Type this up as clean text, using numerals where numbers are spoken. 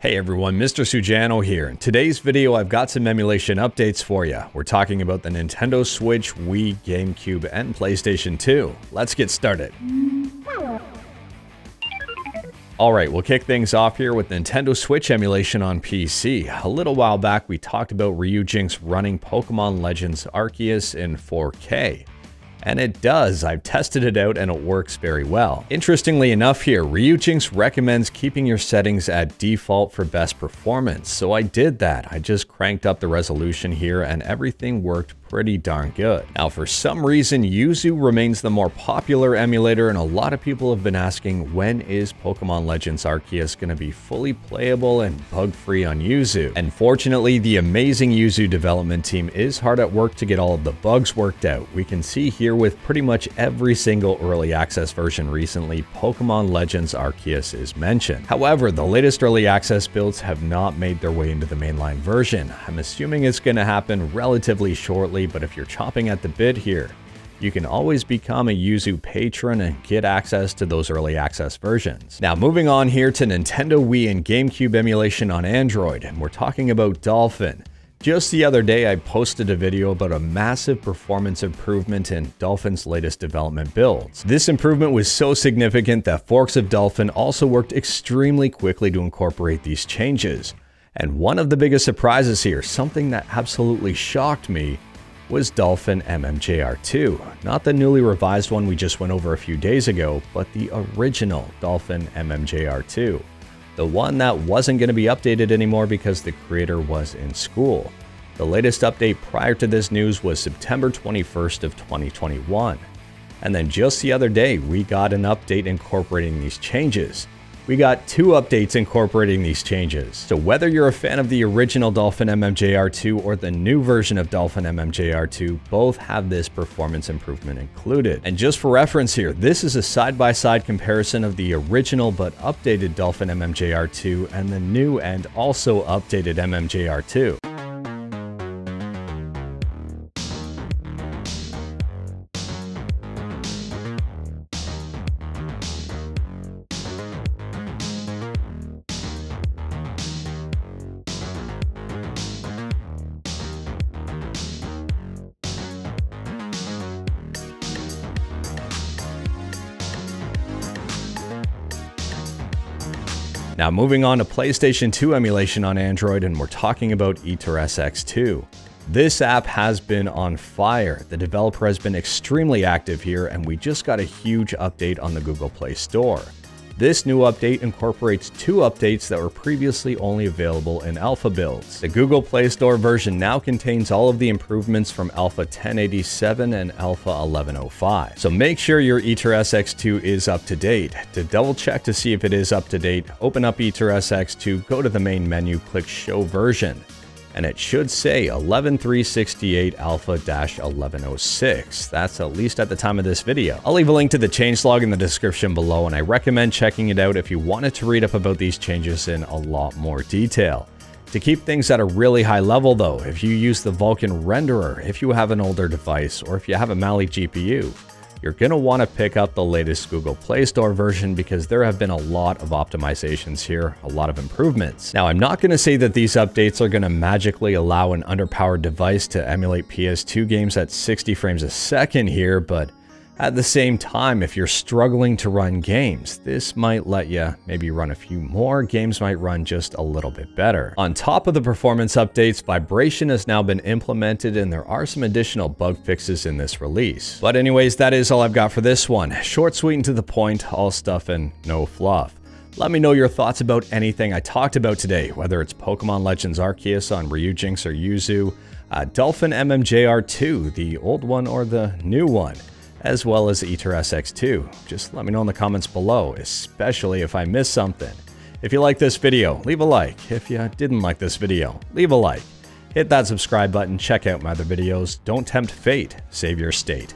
Hey everyone, Mr. Sujano here. In today's video, I've got some emulation updates for you. We're talking about the Nintendo Switch, Wii, GameCube, and PlayStation 2. Let's get started. Alright, we'll kick things off here with Nintendo Switch emulation on PC. A little while back, we talked about Ryujinx running Pokemon Legends Arceus in 4K. And it does. I've tested it out and it works very well. Interestingly enough here, Ryujinx recommends keeping your settings at default for best performance. So I did that. I just cranked up the resolution here and everything worked pretty darn good. Now for some reason, Yuzu remains the more popular emulator and a lot of people have been asking, when is Pokemon Legends Arceus going to be fully playable and bug-free on Yuzu? And fortunately, the amazing Yuzu development team is hard at work to get all of the bugs worked out. We can see here with pretty much every single early access version recently, Pokemon Legends Arceus is mentioned. However, the latest early access builds have not made their way into the mainline version. I'm assuming it's going to happen relatively shortly, but if you're chomping at the bit here, you can always become a Yuzu patron and get access to those early access versions. Now moving on here to Nintendo Wii and GameCube emulation on Android, and we're talking about Dolphin. Just the other day, I posted a video about a massive performance improvement in Dolphin's latest development builds. This improvement was so significant that forks of Dolphin also worked extremely quickly to incorporate these changes. And one of the biggest surprises here, something that absolutely shocked me, was Dolphin MMJR2. Not the newly revised one we just went over a few days ago, but the original Dolphin MMJR2. The one that wasn't going to be updated anymore because the creator was in school. The latest update prior to this news was September 21st of 2021. And then just the other day, we got an update incorporating these changes. We got two updates incorporating these changes. So whether you're a fan of the original Dolphin MMJR2 or the new version of Dolphin MMJR2, both have this performance improvement included. And just for reference here, this is a side-by-side comparison of the original but updated Dolphin MMJR2 and the new and also updated MMJR2. Now moving on to PlayStation 2 emulation on Android, and we're talking about AetherSX2. This app has been on fire. The developer has been extremely active here, and we just got a huge update on the Google Play Store. This new update incorporates two updates that were previously only available in alpha builds. The Google Play Store version now contains all of the improvements from Alpha 1087 and Alpha 1105. So make sure your AetherSX2 is up to date. To double check to see if it is up to date, open up AetherSX2, go to the main menu, click Show Version, and it should say 11368 alpha-1106. That's at least at the time of this video. I'll leave a link to the changelog in the description below, and I recommend checking it out if you wanted to read up about these changes in a lot more detail. To keep things at a really high level though, if you use the Vulcan renderer, if you have an older device, or if you have a Mali GPU, you're going to want to pick up the latest Google Play Store version because there have been a lot of optimizations here, a lot of improvements. Now, I'm not going to say that these updates are going to magically allow an underpowered device to emulate PS2 games at 60 frames a second here, but at the same time, if you're struggling to run games, this might let you maybe run a few more. Games might run just a little bit better. On top of the performance updates, vibration has now been implemented, and there are some additional bug fixes in this release. But anyways, that is all I've got for this one. Short, sweet, and to the point, all stuff and no fluff. Let me know your thoughts about anything I talked about today, whether it's Pokemon Legends Arceus on Ryujinx or Yuzu, Dolphin MMJR2, the old one or the new one, as well as AetherSX2. Just let me know in the comments below, especially if I missed something. If you like this video, leave a like. If you didn't like this video, leave a like. Hit that subscribe button, check out my other videos. Don't tempt fate, save your state.